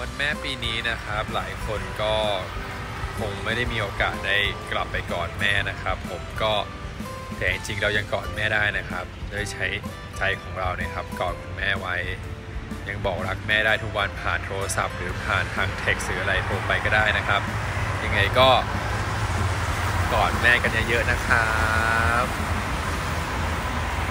วันแม่ปีนี้นะครับหลายคนก็คงไม่ได้มีโอกาสได้กลับไปกอดแม่นะครับผมก็แต่จริงๆเรายังกอดแม่ได้นะครับโดยใช้ใจของเราเนี่ยครับกอดคุณแม่ไว้ยังบอกรักแม่ได้ทุกวันผ่านโทรศัพท์หรือผ่านทางเท็กซ์หรืออะไรโทรไปก็ได้นะครับยังไงก็กอดแม่กันเยอะๆนะครับ